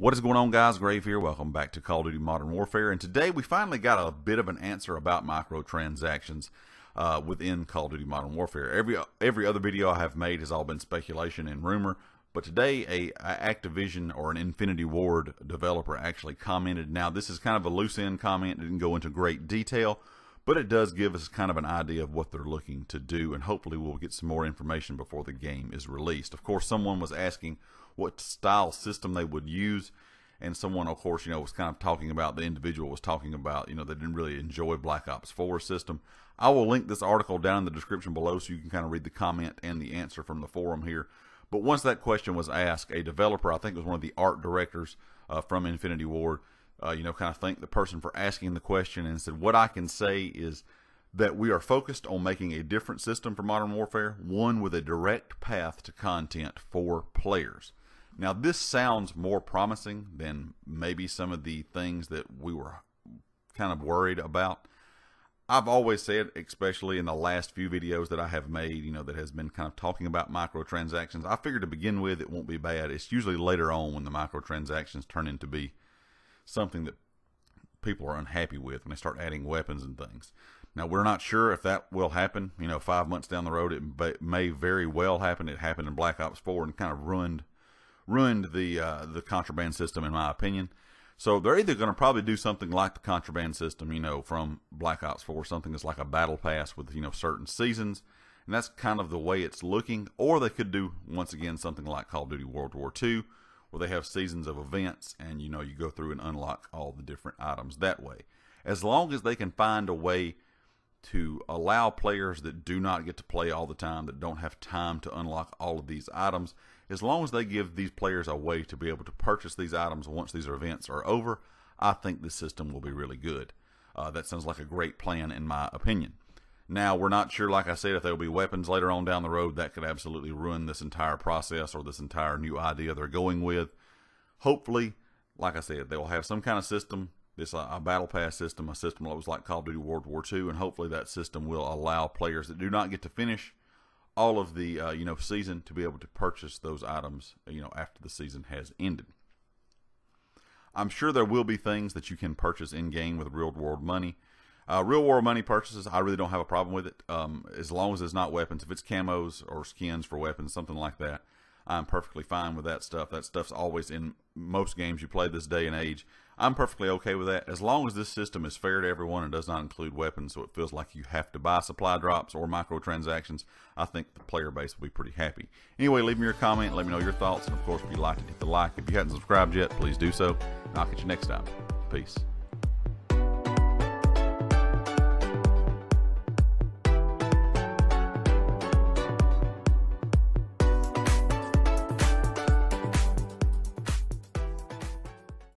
What is going on, guys? Grave here. Welcome back to Call of Duty Modern Warfare, and today we finally got a bit of an answer about microtransactions within Call of Duty Modern Warfare. Every other video I have made has all been speculation and rumor, but today a Activision or an Infinity Ward developer actually commented. Now this is kind of a loose end comment, it didn't go into great detail, but it does give us kind of an idea of what they're looking to do, and hopefully we'll get some more information before the game is released. Of course, someone was asking what style system they would use, and someone, of course, you know, was kind of talking about, the individual was talking about, you know, they didn't really enjoy Black Ops 4 system. I will link this article down in the description below so you can kind of read the comment and the answer from the forum here. But once that question was asked, a developer, I think it was one of the art directors from Infinity Ward, you know, kind of thanked the person for asking the question and said, what I can say is that we are focused on making a different system for Modern Warfare, one with a direct path to content for players. Now this sounds more promising than maybe some of the things that we were kind of worried about. I've always said, especially in the last few videos that I have made, you know, that has been kind of talking about microtransactions, I figured to begin with it won't be bad. It's usually later on when the microtransactions turn into be something that people are unhappy with, when they start adding weapons and things. Now we're not sure if that will happen. You know, 5 months down the road, it may very well happen. It happened in Black Ops 4 and kind of ruined the contraband system, in my opinion. So they're either going to probably do something like the contraband system, you know, from Black Ops 4, something that's like a battle pass with, you know, certain seasons, and that's kind of the way it's looking. Or they could do, once again, something like Call of Duty World War II, where they have seasons of events, and, you know, you go through and unlock all the different items that way. As long as they can find a way to allow players that do not get to play all the time, that don't have time to unlock all of these items, as long as they give these players a way to be able to purchase these items once these events are over, I think the system will be really good. That sounds like a great plan, in my opinion. Now, we're not sure, like I said, if there will be weapons later on down the road. That could absolutely ruin this entire process or this entire new idea they're going with. Hopefully, like I said, they will have some kind of system, this a battle pass system, a system that was like Call of Duty World War II, and hopefully that system will allow players that do not get to finish all of the you know, season to be able to purchase those items, you know, after the season has ended. I'm sure there will be things that you can purchase in game with real world money. Real world money purchases, I really don't have a problem with it, as long as it's not weapons. If it's camos or skins for weapons, something like that, I'm perfectly fine with that stuff. That stuff's always in most games you play this day and age. I'm perfectly okay with that, as long as this system is fair to everyone and does not include weapons, so it feels like you have to buy supply drops or microtransactions. I think the player base will be pretty happy. Anyway, leave me your comment, let me know your thoughts, and of course, if you liked it, hit the like. If you haven't subscribed yet, please do so, and I'll catch you next time. Peace.